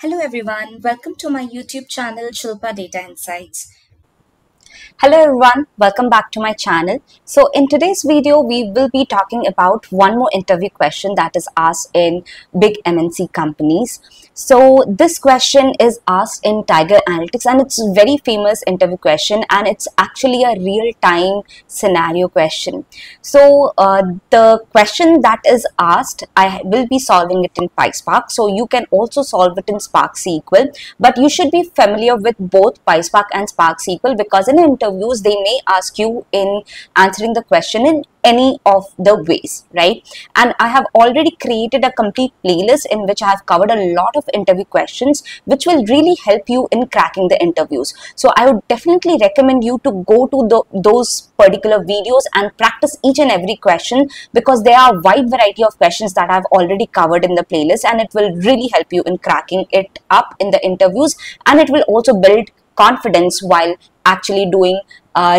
Hello everyone, welcome to my YouTube channel Shilpa Data Insights. Hello everyone, welcome back to my channel. So in today's video, we will be talking about one more interview question that is asked in big MNC companies. So this question is asked in Tiger Analytics and it's a very famous interview question and it's actually a real-time scenario question. So the question that is asked, I will be solving it in PySpark. So you can also solve it in Spark SQL, but you should be familiar with both PySpark and Spark SQL because in interviews they may ask you in answering the question in any of the ways, right? And I have already created a complete playlist in which I have covered a lot of interview questions which will really help you in cracking the interviews. So I would definitely recommend you to go to those particular videos and practice each and every question because there are a wide variety of questions that I have already covered in the playlist and it will really help you in cracking it up in the interviews, and it will also build confidence while actually doing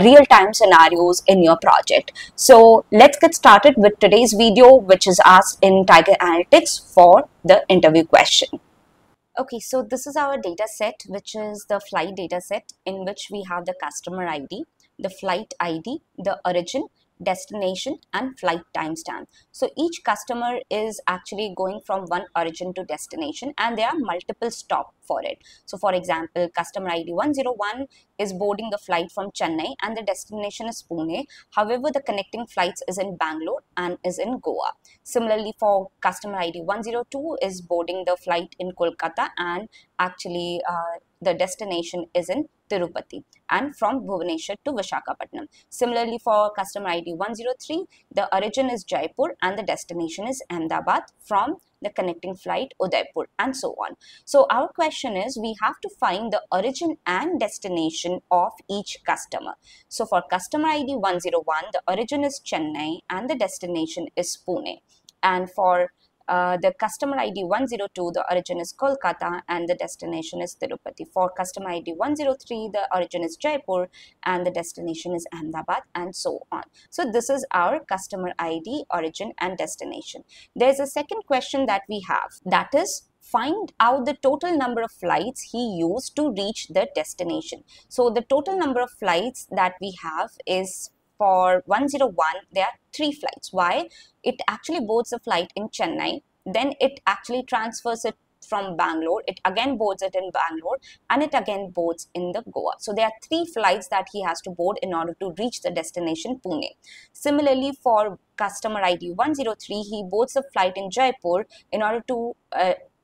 real-time scenarios in your project. So let's get started with today's video, which is asked in Tiger Analytics for the interview question. Okay, so this is our data set, which is the flight data set, in which we have the customer ID, the flight ID, the origin, destination and flight timestamp. So each customer is actually going from one origin to destination and there are multiple stops for it. So for example, customer ID 101 is boarding the flight from Chennai and the destination is Pune. However, the connecting flights is in Bangalore and is in Goa. Similarly, for customer ID 102 is boarding the flight in Kolkata and actually the destination is in Tirupati and from Bhubaneswar to Vishakhapatnam. Similarly, for customer ID 103, the origin is Jaipur and the destination is Ahmedabad from the connecting flight Udaipur and so on. So our question is, we have to find the origin and destination of each customer. So for customer ID 101, the origin is Chennai and the destination is Pune. And for the customer ID 102, the origin is Kolkata and the destination is Tirupati. For customer ID 103, the origin is Jaipur and the destination is Ahmedabad and so on. So this is our customer ID, origin and destination. There's a second question that we have, that is find out the total number of flights he used to reach the destination. So the total number of flights that we have is, for 101, there are 3 flights. Why? It actually boards a flight in Chennai, then it actually transfers it from Bangalore, it again boards it in Bangalore, and it again boards in the Goa. So there are 3 flights that he has to board in order to reach the destination Pune. Similarly, for customer ID 103, he boards a flight in Jaipur in order to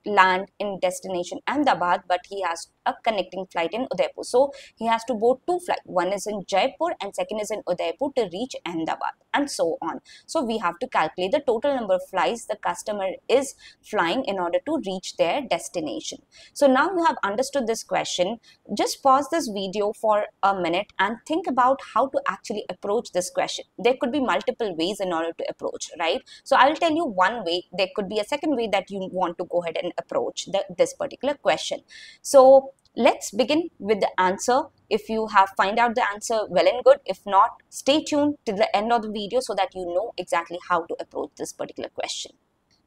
land in destination Ahmedabad, but he has a connecting flight in Udaipur. So he has to board 2 flights. One is in Jaipur and second is in Udaipur to reach Ahmedabad and so on. So we have to calculate the total number of flights the customer is flying in order to reach their destination. So now you have understood this question. Just pause this video for a minute and think about how to actually approach this question. There could be multiple ways in order to approach, right? So I will tell you one way. There could be a second way that you want to go ahead and approach this particular question. So let's begin with the answer. If you have find out the answer, well and good. If not, stay tuned till the end of the video so that you know exactly how to approach this particular question.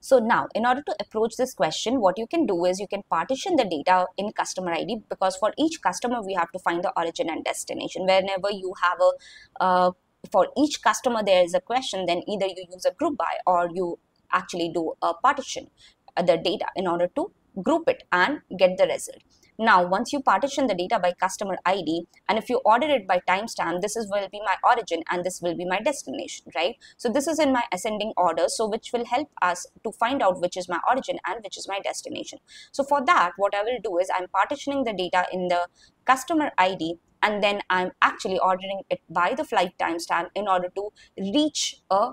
So now, in order to approach this question, what you can do is you can partition the data in customer ID, because for each customer we have to find the origin and destination. Whenever you have a for each customer there is a question, then either you use a group by or you actually do a partition the data in order to group it and get the result. Now, once you partition the data by customer ID, and if you order it by timestamp, this will be my origin and this will be my destination, right? So this is in my ascending order, so which will help us to find out which is my origin and which is my destination. So for that, what I will do is I'm partitioning the data in the customer ID, and then I'm actually ordering it by the flight timestamp in order to reach a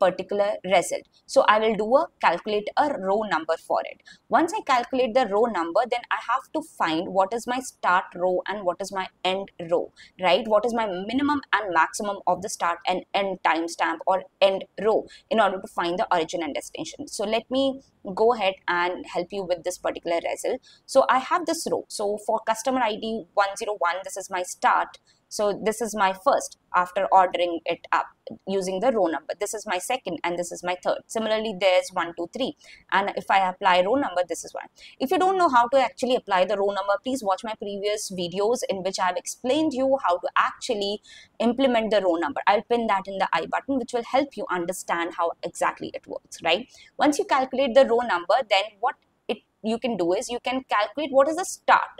particular result. So I will do a calculate a row number for it. Once I calculate the row number, then I have to find what is my start row and what is my end row, right? What is my minimum and maximum of the start and end timestamp or end row in order to find the origin and destination. So let me go ahead and help you with this particular result. So I have this row. So for customer ID 101, this is my start So this is my first after ordering it up using the row number. This is my second and this is my third. Similarly, there's 1, 2, 3. And if I apply row number, this is 1. If you don't know how to actually apply the row number, please watch my previous videos in which I've explained you how to actually implement the row number. I'll pin that in the I button, which will help you understand how exactly it works, right? Once you calculate the row number, then what you can do is you can calculate what is the start.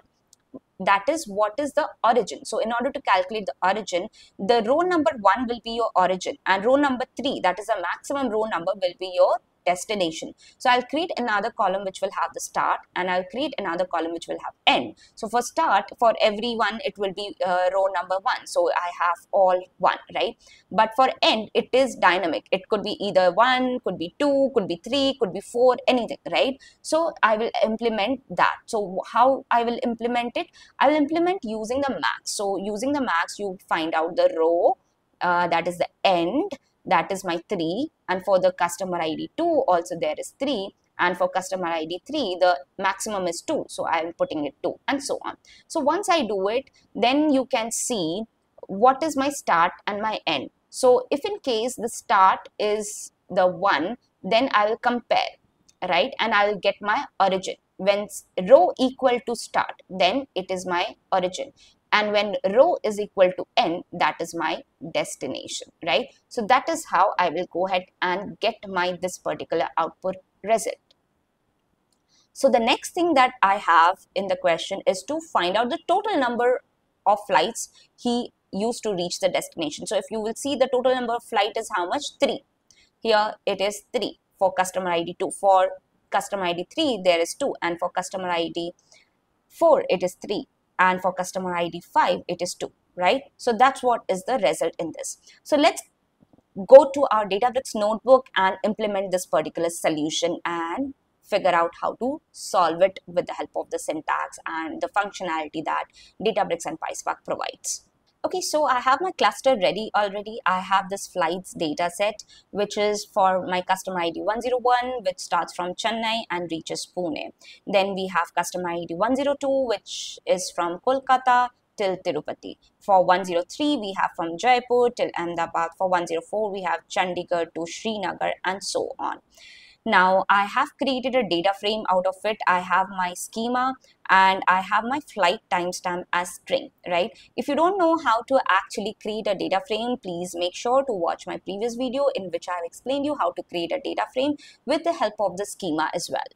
That is, what is the origin. So in order to calculate the origin, the row number 1 will be your origin and row number 3, that is a maximum row number, will be your destination. So I'll create another column which will have the start and I'll create another column which will have end. So for start, for everyone, it will be row number 1. So I have all 1, right? But for end, it is dynamic. It could be either 1, could be 2, could be 3, could be 4, anything, right? So I will implement that. So how I will implement it? I will implement using the max. So using the max, you find out the row, that is the end. That is my 3, and for the customer ID 2 also there is 3, and for customer ID 3 the maximum is 2, so I am putting it 2 and so on. So once I do it, then you can see what is my start and my end. So if in case the start is the 1, then I will compare, right, and I will get my origin. When row equal to start, then it is my origin. And when row is equal to end, that is my destination, right? So that is how I will go ahead and get my this particular output result. So the next thing that I have in the question is to find out the total number of flights he used to reach the destination. So if you will see, the total number of flight is how much? 3. Here it is 3 for customer ID 2. For customer ID 3, there is 2. And for customer ID 4, it is 3. And for customer ID 5, it is 2, right? So that's what is the result in this. So let's go to our Databricks notebook and implement this particular solution and figure out how to solve it with the help of the syntax and the functionality that Databricks and PySpark provides. Okay, so I have my cluster ready already. I have this flights data set, which is for my customer ID 101, which starts from Chennai and reaches Pune. Then we have customer ID 102, which is from Kolkata till Tirupati. For 103, we have from Jaipur till Ahmedabad. For 104, we have Chandigarh to Srinagar and so on. Now I have created a data frame out of it. I have my schema and I have my flight timestamp as string, right? If you don't know how to actually create a data frame, please make sure to watch my previous video in which I have explained you how to create a data frame with the help of the schema as well.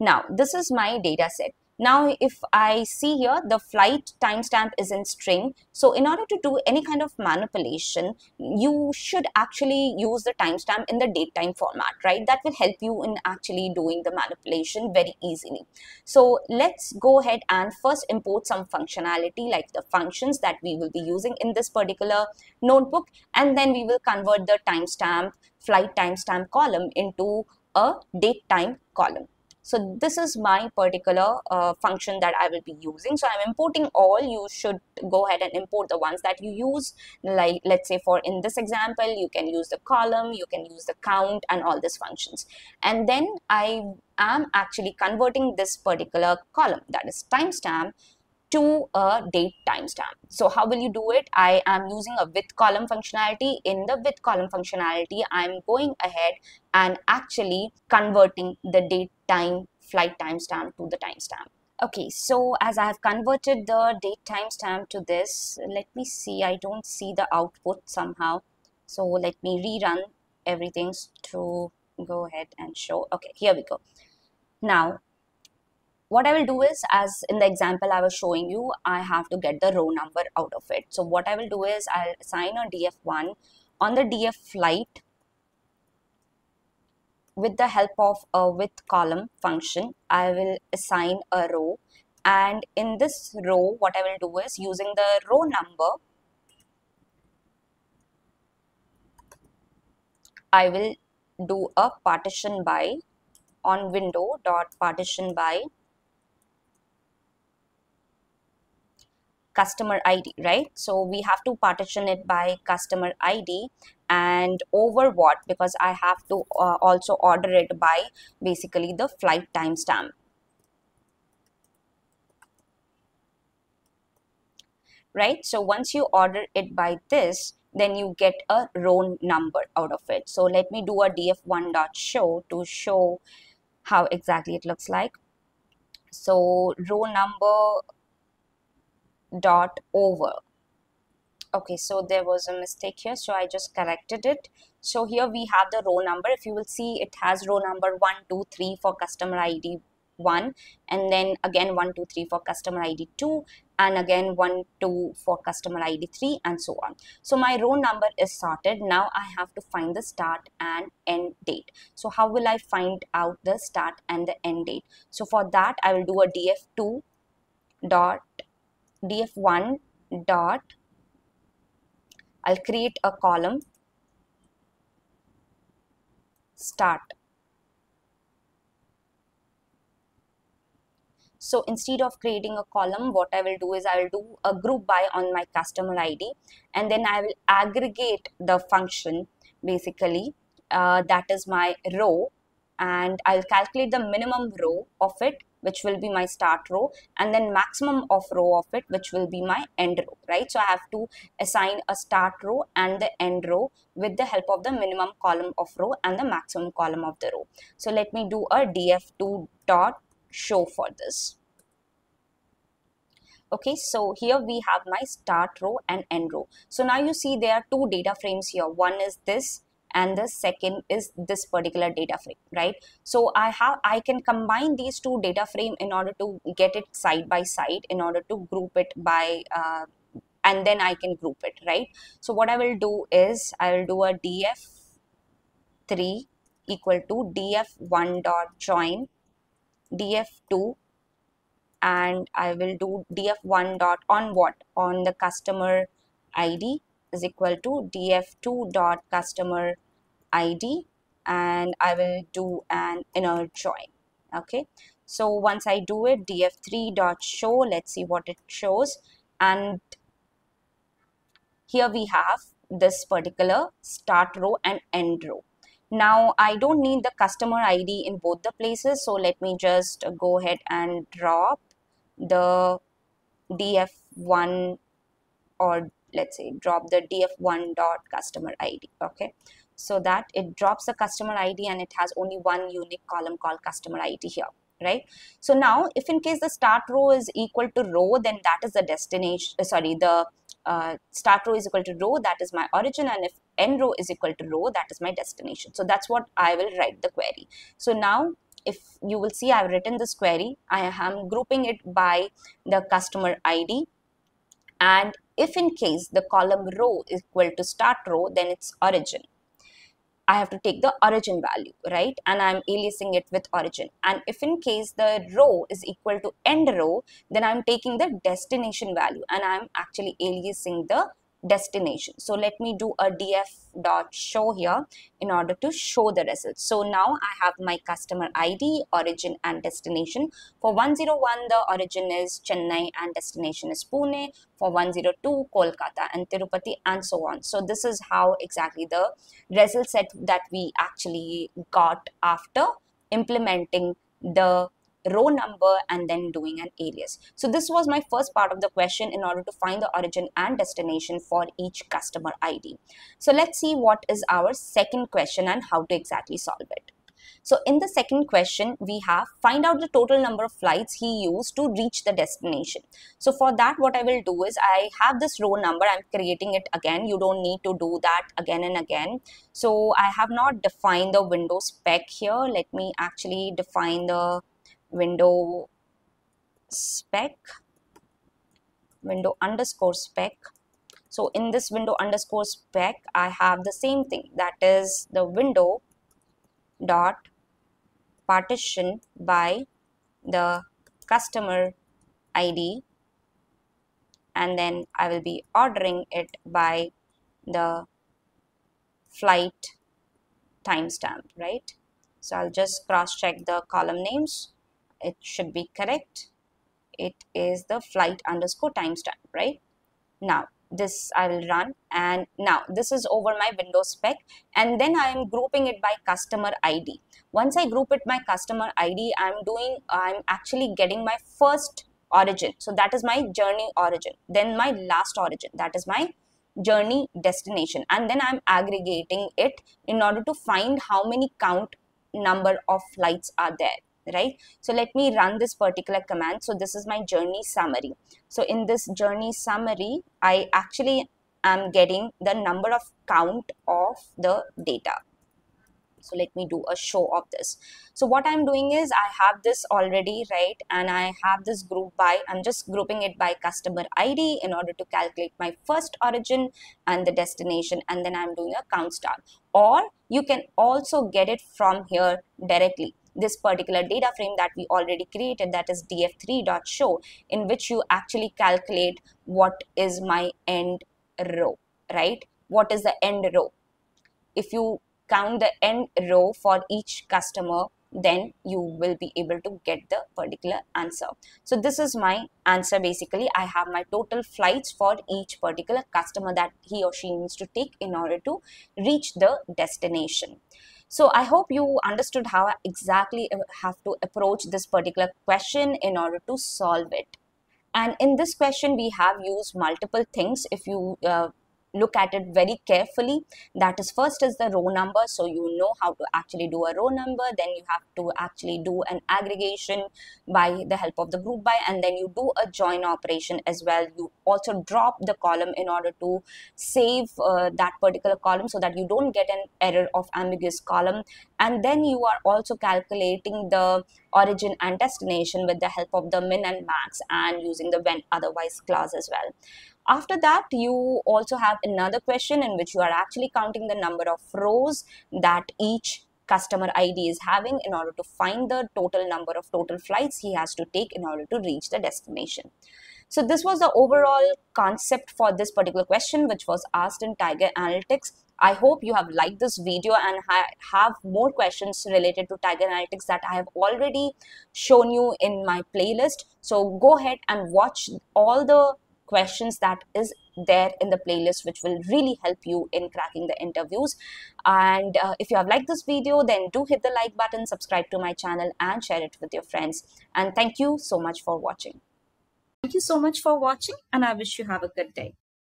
Now this is my data set. Now if I see here, the flight timestamp is in string. So in order to do any kind of manipulation, you should actually use the timestamp in the datetime format, right? That will help you in actually doing the manipulation very easily. So let's go ahead and first import some functionality like the functions that we will be using in this particular notebook, and then we will convert the timestamp, flight timestamp column into a datetime column. So this is my particular function that I will be using. So I'm importing all. You should go ahead and import the ones that you use. Like let's say for in this example, you can use the column, you can use the count and all these functions. And then I am actually converting this particular column, that is timestamp, to a date timestamp. So how will you do it? I am using a withColumn functionality. In the withColumn functionality, I'm going ahead and actually converting the date time flight timestamp to the timestamp. Okay, so as I have converted the date timestamp to this, let me see, I don't see the output somehow. So let me rerun everything to go ahead and show. Okay, here we go. Now, what I will do is, as in the example I was showing you, I have to get the row number out of it. So what I will do is, I'll assign a DF1 on the DF flight with the help of a withColumn function. I will assign a row, and in this row, what I will do is, using the row number, I will do a partition by on window dot partition by customer ID, right? So we have to partition it by customer ID and over what, because I have to also order it by basically the flight timestamp. right? So once you order it by this, then you get a row number out of it. So let me do a df1.show to show how exactly it looks like. So row number dot over. Okay, so there was a mistake here, so I just corrected it. So here we have the row number. If you will see, it has row number 1, 2, 3 for customer ID 1, and then again 1, 2, 3 for customer ID 2, and again 1, 2 for customer ID 3, and so on. So my row number is sorted. Now I have to find the start and end date. So how will I find out the start and the end date? So for that I will do a df1 dot, I'll create a column start. So instead of creating a column, what I will do is I will do a group by on my customer ID, and then I will aggregate the function basically, that is my row, and I'll calculate the minimum row of it, which will be my start row, and then maximum of row of it, which will be my end row, right? So I have to assign a start row and the end row with the help of the minimum column of row and the maximum column of the row. So let me do a df2 dot show for this. Okay, so here we have my start row and end row. So now you see there are two data frames here. One is this and the second is this particular data frame, right? So I can combine these two data frame in order to get it side by side, in order to group it by, and then I can group it, right? So what I will do is I will do a df3 equal to df1 dot join df2, and I will do df1 dot on what? On the customer ID is equal to df2 dot customer ID, and I will do an inner join. Okay, so once I do it, df3 dot show, let's see what it shows, and here we have this particular start row and end row. Now I don't need the customer ID in both the places, so let me just go ahead and drop the df1, or let's say drop the df1 dot customer ID. Okay, so that it drops the customer ID and it has only one unique column called customer ID here, right? So now if in case the start row is equal to row, then that is the destination, sorry, the start row is equal to row, that is my origin, and if end row is equal to row, that is my destination. So that's what I will write the query. So now if you will see, I've written this query, I am grouping it by the customer ID, and if in case the column row is equal to start row, then it's origin. I have to take the origin value, right? And I'm aliasing it with origin. And if in case the row is equal to end row, then I'm taking the destination value and I'm actually aliasing the destination. So let me do a df.show here in order to show the results. So now I have my customer ID, origin and destination. For 101, the origin is Chennai and destination is Pune. For 102, Kolkata and Tirupati, and so on. So this is how exactly the result set that we actually got after implementing the row number and then doing an alias. So this was my first part of the question in order to find the origin and destination for each customer ID. So let's see what is our second question and how to exactly solve it. So in the second question, we have find out the total number of flights he used to reach the destination. So for that, what I will do is I have this row number. I'm creating it again. You don't need to do that again and again. So I have not defined the window spec here. Let me actually define the window spec, window underscore spec. So in this window underscore spec, I have the same thing, that is the window dot partition by the customer ID, and then I will be ordering it by the flight timestamp, right? So I'll just cross check the column names. It should be correct. It is the flight underscore timestamp, right? Now this I will run, and now this is over my window spec, and then I am grouping it by customer ID. Once I group it by customer ID, I'm actually getting my first origin. So that is my journey origin. Then my last origin, that is my journey destination. And then I'm aggregating it in order to find how many count number of flights are there, right? So let me run this particular command. So this is my journey summary. So in this journey summary, I actually am getting the number of count of the data. So let me do a show of this. So what I'm doing is I have this already, right? And I have this group by, I'm just grouping it by customer ID in order to calculate my first origin and the destination. And then I'm doing a count star. Or you can also get it from here directly. This particular data frame that we already created, that is df3.show, in which you actually calculate what is my end row, right? What is the end row? If you count the end row for each customer, then you will be able to get the particular answer. So this is my answer. Basically, I have my total flights for each particular customer that he or she needs to take in order to reach the destination. So I hope you understood how I exactly have to approach this particular question in order to solve it. And in this question, we have used multiple things. If you look at it very carefully, that is, first is the row number. So you know how to actually do a row number, then you have to actually do an aggregation by the help of the group by, and then you do a join operation as well. You also drop the column in order to save that particular column so that you don't get an error of ambiguous column. And then you are also calculating the origin and destination with the help of the min and max and using the when otherwise clause as well. After that, you also have another question in which you are actually counting the number of rows that each customer ID is having in order to find the total number of total flights he has to take in order to reach the destination. So this was the overall concept for this particular question, which was asked in Tiger Analytics. I hope you have liked this video and have more questions related to Tiger Analytics that I have already shown you in my playlist. So go ahead and watch all the questions that is there in the playlist, which will really help you in cracking the interviews. And if you have liked this video, then do hit the like button, subscribe to my channel and share it with your friends. And thank you so much for watching. And I wish you have a good day.